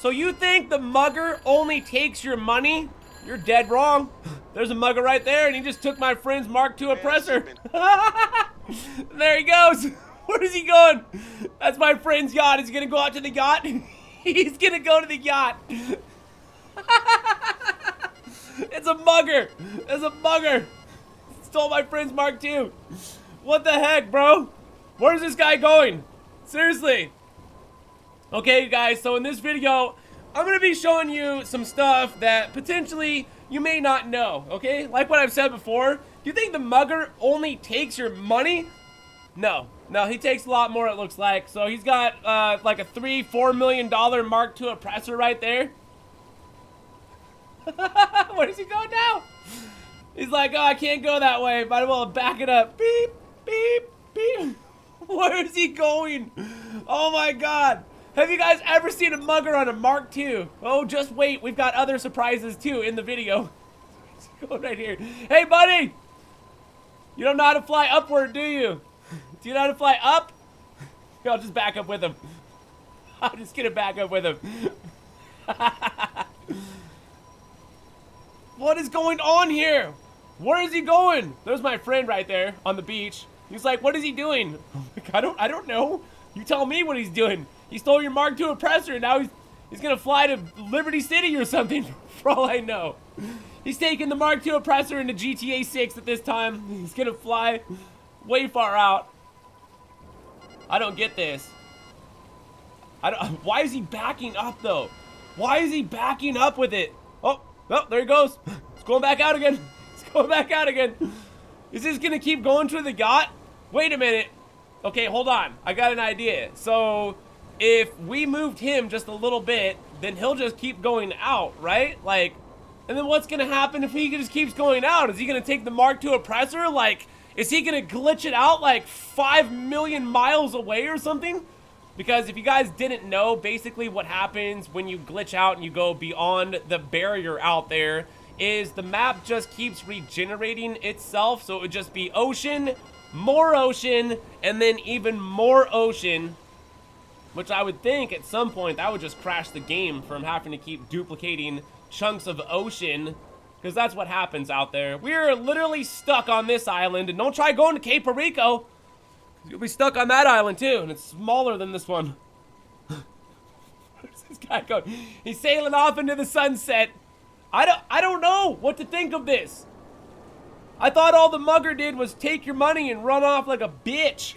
So you think the mugger only takes your money? You're dead wrong. There's a mugger right there, and he just took my friend's Mark II Oppressor. There he goes. Where is he going? That's my friend's yacht. Is he gonna go out to the yacht? He's gonna go to the yacht. It's a mugger. It's a mugger. Stole my friend's Mark II. What the heck, bro? Where's this guy going? Seriously. Okay, guys, so in this video, I'm gonna be showing you some stuff that potentially you may not know, okay? Like what I've said before, do you think the mugger only takes your money? No. No, he takes a lot more, it looks like. So he's got like a $3-4 million Mark II Oppressor right there. Where is he going now? He's like, oh, I can't go that way. Might as well back it up. Beep, beep, beep. Where is he going? Oh my God. Have you guys ever seen a mugger on a Mark II? Oh, just wait. We've got other surprises too in the video. Where's he going right here? Hey, buddy. You don't know how to fly upward, do you? Do you know how to fly up? I'll just back up with him. I'm just gonna back up with him. What is going on here? Where is he going? There's my friend right there on the beach. He's like, what is he doing? Like, I don't know. You tell me what he's doing. He stole your Mark II Oppressor, and now he's gonna fly to Liberty City or something, for all I know. He's taking the Mark II Oppressor into GTA 6 at this time. He's gonna fly way far out. I don't get this. Why is he backing up though? Why is he backing up with it? Oh. Well, there he goes. It's going back out again. It's going back out again. Is this gonna keep going to the yacht? Wait a minute. Okay, hold on. I got an idea. So if we moved him just a little bit, then he'll just keep going out, right? Like, and then what's gonna happen if he just keeps going out? Is he gonna take the Mark II Oppressor? Like, is he gonna glitch it out like 5 million miles away or something? Because if you guys didn't know, basically what happens when you glitch out and you go beyond the barrier out there is the map just keeps regenerating itself. So it would just be ocean, more ocean, and then even more ocean, which I would think at some point that would just crash the game from having to keep duplicating chunks of ocean, because that's what happens out there. We're literally stuck on this island, and don't try going to Cape Rico. You'll be stuck on that island too, and it's smaller than this one. Where's this guy going? He's sailing off into the sunset. I don't know what to think of this. I thought all the mugger did was take your money and run off like a bitch.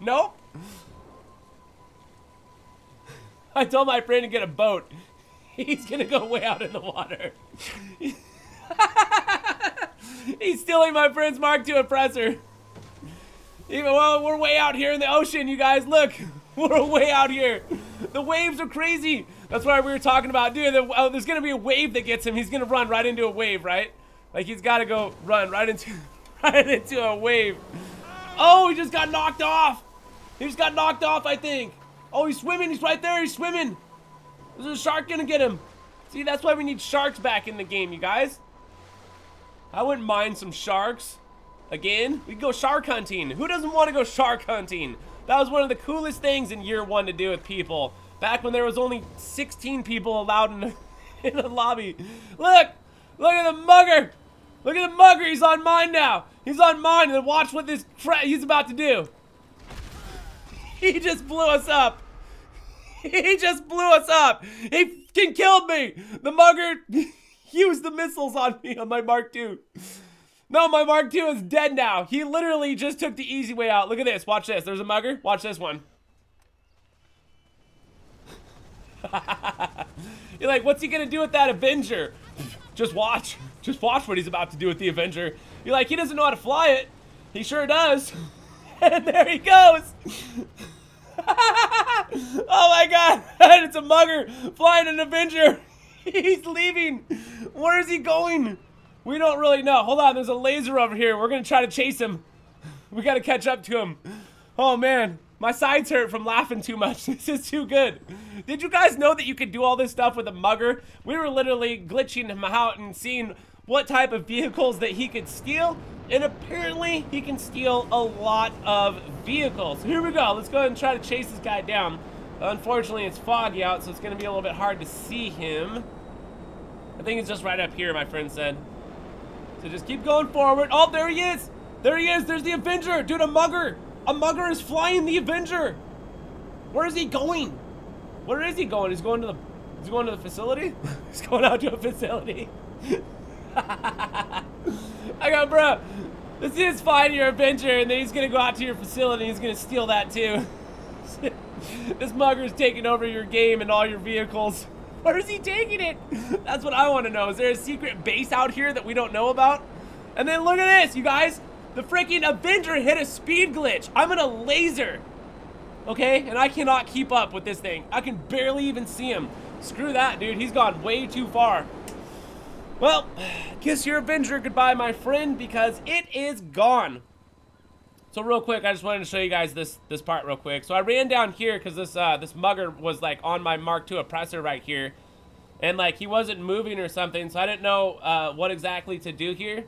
Nope. I told my friend to get a boat. He's gonna go way out in the water. He's stealing my friend's Mark II Oppressor. Even well, we're way out here in the ocean, you guys. Look, we're way out here. The waves are crazy. That's why we were talking about, dude, there's going to be a wave that gets him. He's going to run right into a wave, right? Like, he's got to go run right into a wave. Oh, he just got knocked off. He just got knocked off, I think. Oh, he's swimming. He's right there. He's swimming. Is a shark going to get him? See, that's why we need sharks back in the game, you guys. I wouldn't mind some sharks. Again, we can go shark hunting. Who doesn't want to go shark hunting? That was one of the coolest things in year one to do with people. Back when there was only 16 people allowed in the lobby. Look! Look at the mugger! Look at the mugger! He's on mine now! He's on mine! And watch what this he's about to do. He just blew us up. He just blew us up! He f***ing killed me! The mugger used the missiles on me, on my Mark II. No, my Mark II is dead now. He literally just took the easy way out. Look at this. Watch this. There's a mugger. Watch this one. You're like, what's he going to do with that Avenger? Just watch. Just watch what he's about to do with the Avenger. You're like, he doesn't know how to fly it. He sure does. And there he goes. Oh, my God. It's a mugger flying an Avenger. He's leaving. Where is he going? We don't really know. Hold on, there's a laser over here. We're gonna try to chase him. We gotta catch up to him. Oh man, my sides hurt from laughing too much. This is too good. Did you guys know that you could do all this stuff with a mugger? We were literally glitching him out and seeing what type of vehicles that he could steal. And apparently he can steal a lot of vehicles. Here we go. Let's go ahead and try to chase this guy down. Unfortunately, it's foggy out, so it's going to be a little bit hard to see him. I think it's just right up here, my friend said. So just keep going forward. Oh, there he is! There he is! There's the Avenger! Dude, a mugger! A mugger is flying the Avenger! Where is he going? Where is he going? He's going to the... He's going to the facility? He's going out to a facility. I got, bro. This is fine, your Avenger, and then he's gonna go out to your facility and he's gonna steal that too. This mugger's taking over your game and all your vehicles. Where is he taking it? That's what I want to know. Is there a secret base out here that we don't know about? And then look at this, you guys. The freaking Avenger hit a speed glitch. I'm gonna laser. Okay, and I cannot keep up with this thing. I can barely even see him. Screw that, dude. He's gone way too far. Well, kiss your Avenger goodbye, my friend, because it is gone. So real quick, I just wanted to show you guys this part real quick. So I ran down here because this mugger was like on my Mark II Oppressor right here, and like he wasn't moving or something, so I didn't know what exactly to do here.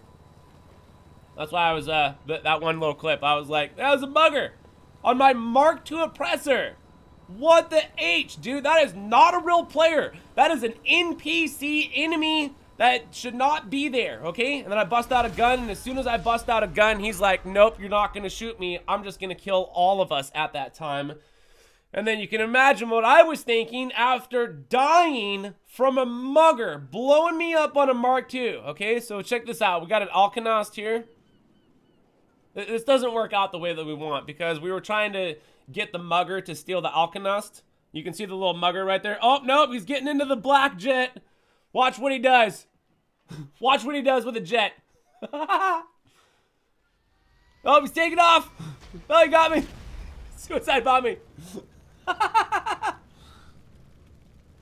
That's why I was that one little clip. I was like, that was a mugger on my Mark II Oppressor. What the H, dude? That is not a real player. That is an NPC enemy. That should not be there, okay? And then I bust out a gun, and as soon as I bust out a gun, he's like, nope, you're not gonna shoot me. I'm just gonna kill all of us at that time. And then you can imagine what I was thinking after dying from a mugger blowing me up on a Mark II, okay? So check this out. We got an Alkanost here. This doesn't work out the way that we want because we were trying to get the mugger to steal the Alkanost. You can see the little mugger right there. Oh, nope, he's getting into the black jet. Watch what he does. Watch what he does with a jet. Oh, he's taking off. Oh, he got me. Suicide bomb me. I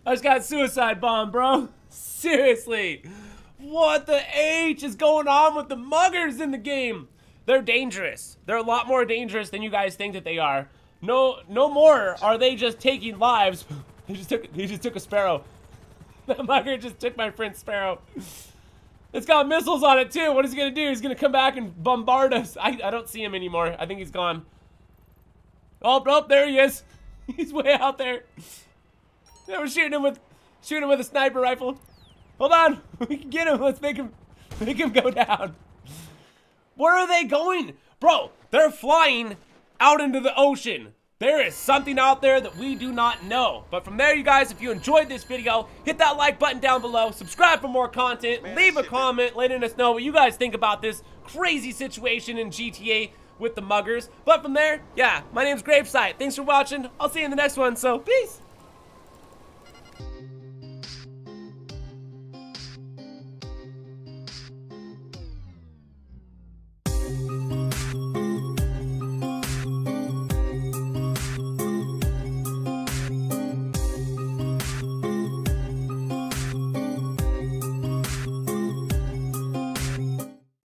just got suicide bomb, bro. Seriously. What the H is going on with the muggers in the game? They're dangerous. They're a lot more dangerous than you guys think that they are. No more are they just taking lives. He just took a sparrow. That mugger just took my friend Sparrow. It's got missiles on it too. What is he gonna do? He's gonna come back and bombard us. I don't see him anymore. I think he's gone. Oh, nope, there he is. He's way out there. They were shooting him with a sniper rifle. Hold on, we can get him. Let's make him go down. Where are they going, bro? They're flying out into the ocean. There is something out there that we do not know. But from there, you guys, if you enjoyed this video, hit that like button down below. Subscribe for more content. Leave a comment letting us know what you guys think about this crazy situation in GTA with the muggers. But from there, yeah, my name's Gravesight. Thanks for watching. I'll see you in the next one, so peace.